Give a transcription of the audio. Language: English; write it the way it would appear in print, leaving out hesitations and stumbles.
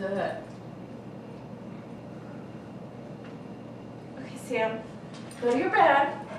Good. Okay, Sam, go to your bed.